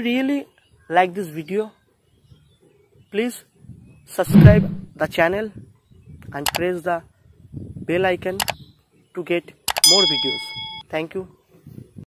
you really like this video, please subscribe the channel and press the bell icon to get more videos. Thank you.